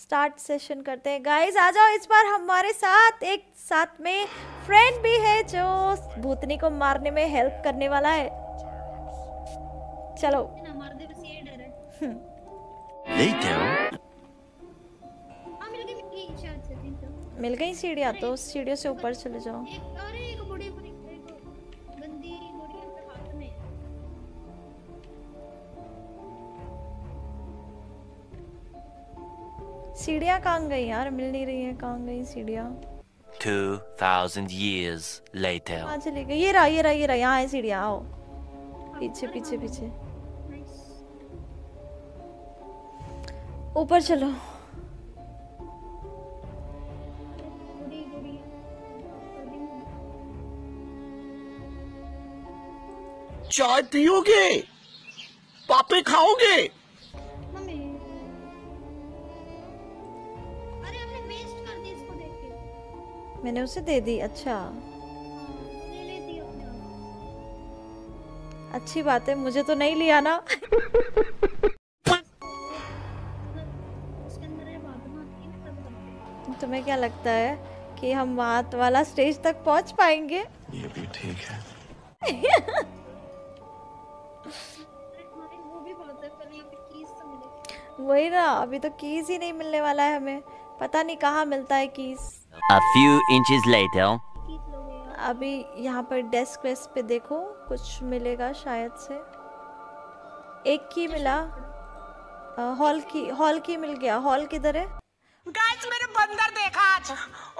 Start session करते हैं। Guys आ जाओ, इस बार हमारे साथ एक साथ में फ्रेंड भी है जो भूतनी को मारने में हेल्प करने वाला है। चलो मार दे, बस ये डर है। मिल गई सीढ़ियाँ, तो सीढ़ियों से ऊपर चले जाओ। सीढ़ियाँ कहाँ गई यार, मिल नहीं रही है, कहाँ गई सीढ़ियाँ। 2000 years later आज ले गई। ये रहा यहाँ है सीढ़ियाँ। आओ पीछे ऊपर चलो। चाय पियोगे, पापे खाओगे। मैंने उसे दे दी। अच्छा ले दिया। अच्छी बात है, मुझे तो नहीं लिया ना। तुम्हें क्या लगता है कि हम बात वाला स्टेज तक पहुंच पाएंगे? ये भी ठीक है। वही ना, अभी तो कीज ही नहीं मिलने वाला है हमें। पता नहीं कहाँ मिलता है keys. A few inches later. अभी यहाँ पर डेस्क वेस्क पे देखो, कुछ मिलेगा शायद से। एक की मिला, हॉल की मिल गया। हॉल किधर है? गाइस मैंने बंदर देखा आज।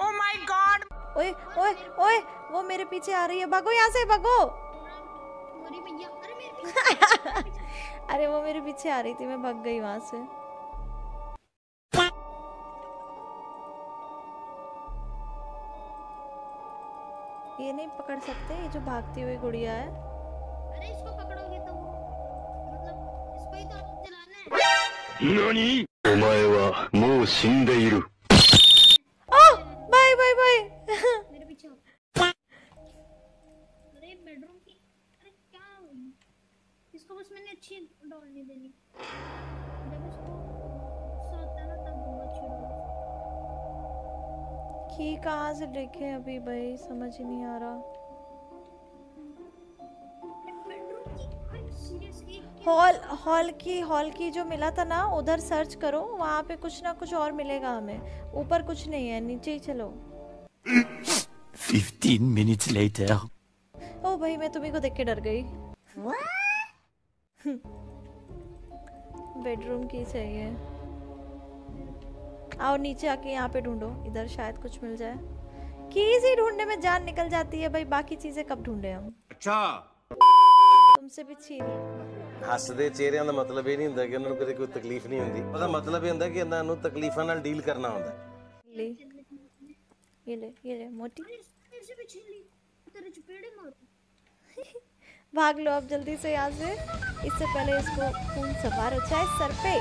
Oh my God! ओए ओए ओए, वो मेरे पीछे आ रही है, भागो यहाँ से, भागो। अरे वो मेरे पीछे आ रही थी, मैं भाग गई वहाँ से। ये नहीं पकड़ सकते, ये जो भागती हुई गुड़िया है। अरे इसको पकड़ोगे तो वो मतलब इसको ही तो जलाना है। नानी ओमाए वा मोउ शिंदेइरु। Oh bye. मेरे पीछे आओ। अरे बेडरूम की, अरे क्या हुई इसको? बस मैंने अच्छी डॉल नहीं देनी। जब इसको सोता ना तब बहुत छोड़ो। की कहाँ से देखे अभी भाई, समझ ही नहीं आ रहा। हॉल की जो मिला था ना, उधर सर्च करो, वहाँ पे कुछ ना कुछ और मिलेगा हमें। ऊपर कुछ नहीं है, नीचे ही चलो। 15 minutes later। ओ भाई मैं तुम्हीं को देख के डर गई। बेडरूम की चाहिए। आओ नीचे आके यहाँ पे ढूंढो, इधर शायद कुछ मिल जाए। कीज़ ही ढूंढने में जान निकल जाती है भाई, बाकी चीजें कब ढूंढे हम। अच्छा तुमसे भी छीन। हसदे चेहरे का मतलब ये नहीं होता कि उन्हें कभी कोई तकलीफ नहीं होती, उसका मतलब ये होता कि उन्हें तकलीफों से डील करना होता है। ये ले मोटी, भाग लो अब जल्दी से यहाँ से, इससे पहले इसको खून सवार हो जाए सर पे।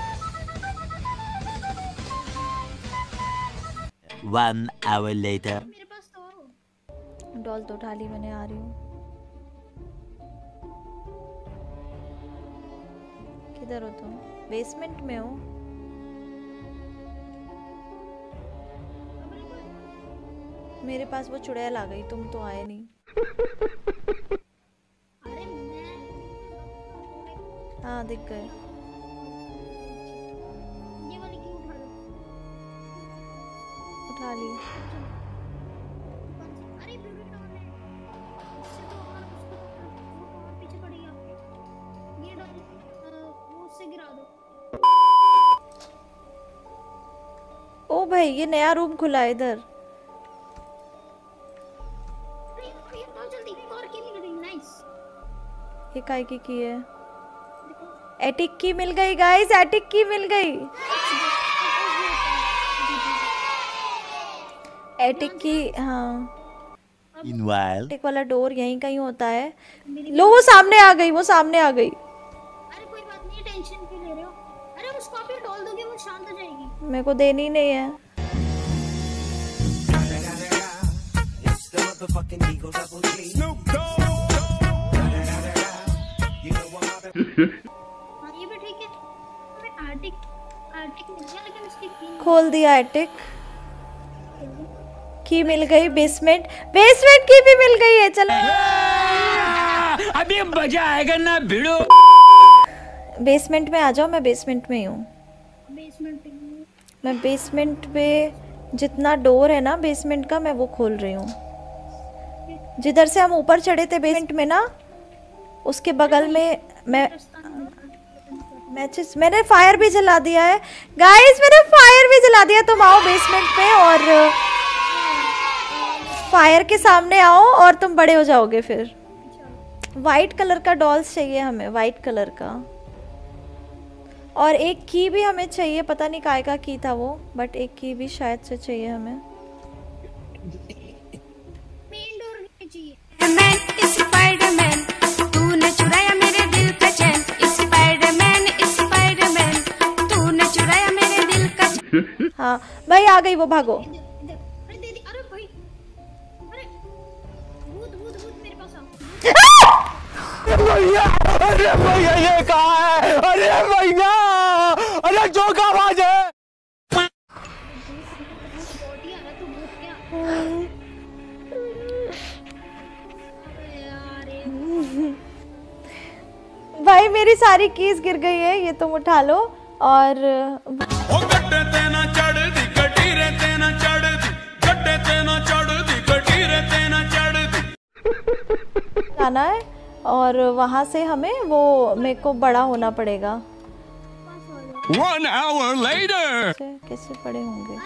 1 hour later। मेरे पास तो आओ। डॉल तो उठा ली मैंने, आ रही हूँ। किधर हो तुम? बेसमेंट में हो? मेरे पास वो चुड़ैल आ गई, तुम तो आए नहीं। हाँ दिख गए। ओ भाई ये नया रूम खुला है इधर। ये काय की है? एटिक की मिल गई गाइस, एटिक की मिल गई। एटिक की, हाँ। एटिक वाला डोर यहीं कहीं होता है। लो वो सामने आ गई, वो सामने आ गई। अरे कोई बात नहीं, टेंशन क्यों ले रहे हो? अरे उसको आप डॉल दोगे वो शांत हो जाएगी। मेरे को देनी नहीं है। ये भी ठीक है। खोल दिया एटिक की, मिल गई बेसमेंट, बेसमेंट की भी मिल गई है। चलो अभी मजा आएगा ना भिड़ो, बेसमेंट में आ जाओ। मैं बेसमेंट में ही हूँ, मैं बेसमेंट में जितना डोर है ना बेसमेंट का मैं वो खोल रही हूँ। जिधर से हम ऊपर चढ़े थे बेसमेंट में ना, उसके बगल में मैं मैचेस, मैंने फायर भी जला दिया है गाइस, मैंने फायर भी जला दिया। तुम आओ बेसमेंट पे और फायर के सामने आओ और तुम बड़े हो जाओगे। फिर वाइट कलर का डॉल्स चाहिए हमें, वाइट कलर का। और एक की भी हमें चाहिए, पता नहीं काय का की था वो, बट एक की भी शायद से चाहिए हमें। मेन डोर में चाहिए। मैन स्पाइडरमैन, तूने चुराया मेरे दिल का चैन। स्पाइडरमैन स्पाइडरमैन, तूने चुराया मेरे दिल का चैन। हाँ भाई आ गई वो, भागो। अरे दीदी, अरे भाई, अरे भूत भूत भूत मेरे पास आओ। अरे भैया ये कहाँ है? अरे भैया, अरे जो का आवाज है? भाई मेरी सारी कीज गिर गई है, ये तुम उठा लो। और जाना है और वहाँ से हमें वो, मेरे को बड़ा होना पड़ेगा। 1 hour later कैसे बड़े होंगे?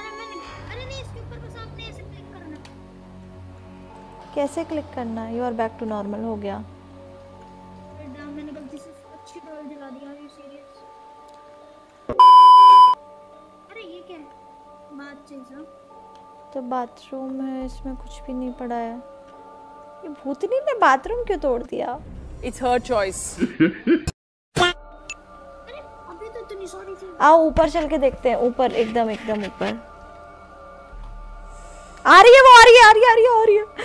कैसे क्लिक करना? You are back to normal हो गया। अरे ये क्या है? तो बाथरूम है, इसमें कुछ भी नहीं पड़ा है। ये भूतनी ने बाथरूम क्यों तोड़ दिया? It's her choice. अरे अभी तो इतनी सॉरी थी। आओ ऊपर चल के देखते हैं, ऊपर एकदम एकदम ऊपर। आ रही है वो, आ रही है, आ रही है, आ रही है, आ रही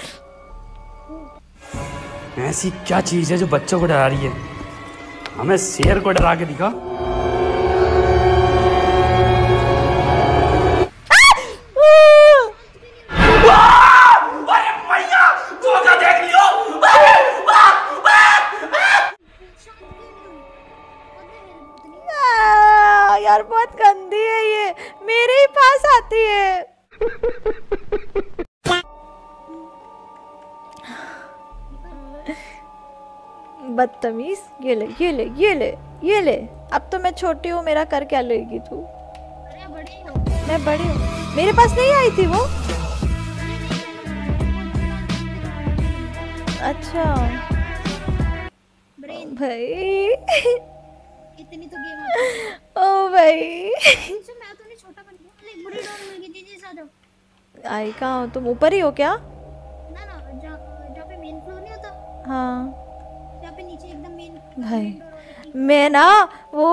है। ऐसी क्या चीज है जो बच्चों को डरा रही है? हमें शेर को डरा के दिखा। यार बहुत गंदी है ये, मेरे ही पास आती है। बदतमीज, ये ले ये ले ये ले ये ले। अब तो मैं छोटी हूँ, मेरा कर क्या लेगी तू? मैं बड़ी हूँ, मेरे पास नहीं आई थी वो। अच्छा भाई इतनी तो गेम है। ओ भाई मैं तो नहीं, छोटा बन गया। बुरी डोर मिल गई जी साहब। आई कहाँ हो तुम? ऊपर ही हो क्या? ना ना, जहाँ पे मेन फ्लोर नहीं होता। हाँ भाई, मैं ना वो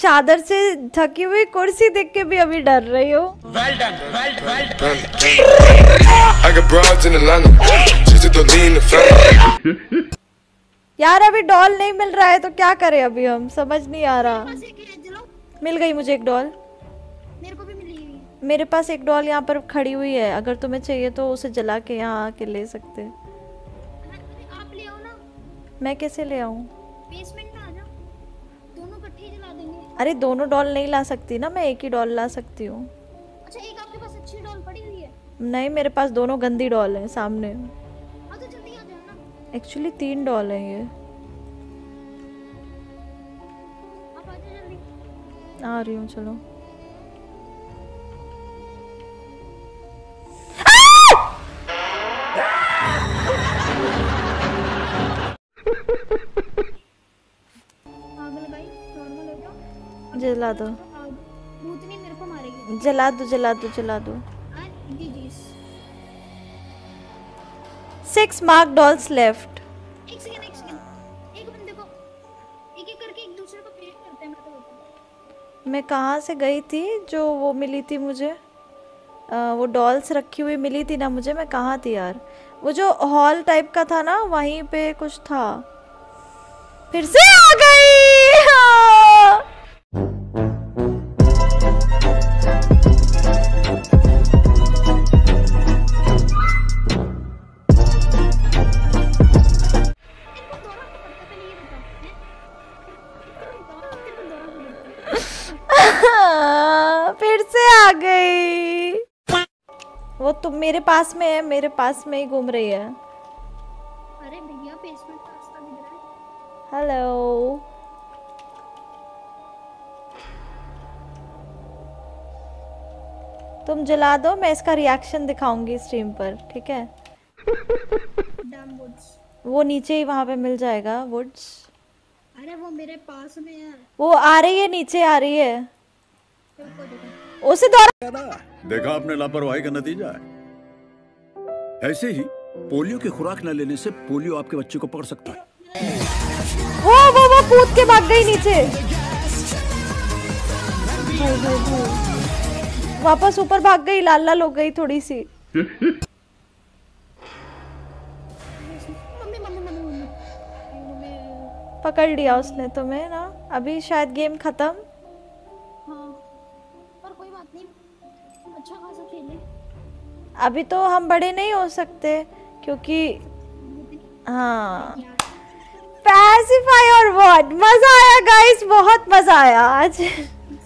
चादर से ढकी हुई कुर्सी देख के भी अभी डर रही हूँ। well done, well done, well done. यार अभी डॉल नहीं मिल रहा है तो क्या करें? अभी हम समझ नहीं आ रहा। मिल गई मुझे एक डॉल, मेरे को भी मिली हुई। मेरे पास एक डॉल यहाँ पर खड़ी हुई है, अगर तुम्हें चाहिए तो उसे जला के यहाँ आके ले सकते। मैं कैसे ले आऊँ? बेसमेंट में आ जाओ, दोनों इकट्ठे जला देंगे। अरे दोनों डॉल नहीं ला सकती ना मैं, एक ही डॉल ला सकती हूँ। अच्छा एक आपके पास अच्छी डॉल पड़ी हुई है? नहीं, मेरे पास दोनों गंदी डॉल हैं सामने। हाँ तो जल्दी आ जाओ ना। एक्चुअली 3 डॉल हैं ये। आप आ जाओ जल्दी। आ रही हूँ, चलो। जला दो, भूतनी मेरे को मारेगी। जला दो जला दो जला दो। 6 मार्क डॉल्स लेफ्ट। एक सेकंड एक सेकंड, एक बंदे को एक एक करके एक दूसरे को पेट करते हैं। मैं कहाँ से गई थी जो वो मिली थी मुझे? वो डॉल्स रखी हुई मिली थी ना मुझे, मैं कहाँ थी यार? वो जो हॉल टाइप का था ना, वहीं पे कुछ था। फिर से आ गई। वो तो मेरे पास में है, मेरे पास में ही घूम रही है। अरे भैया बेसमेंट रास्ता मिल रहा है। हेलो तुम जला दो, मैं इसका रिएक्शन दिखाऊंगी स्ट्रीम पर, ठीक है? वो नीचे ही वहाँ पे मिल जाएगा वुड्स। अरे वो मेरे पास में है, वो आ रही है, नीचे आ रही है। उसे देखा आपने लापरवाही का नतीजा है। ऐसे ही पोलियो की खुराक न लेने से पोलियो आपके बच्चे को पकड़ सकता है। वो कूद के भाग गई नीचे। भाई भाई भाई। वापस ऊपर भाग गई, लाल लाल हो गई थोड़ी सी। पकड़ लिया उसने तुम्हें ना। अभी शायद गेम खत्म। हाँ, पर कोई बात नहीं, अच्छा खासा खेले। अभी तो हम बड़े नहीं हो सकते क्योंकि हाँ पैसिफाई और व्हाट। मजा आया गाइस, बहुत मजा आया आज।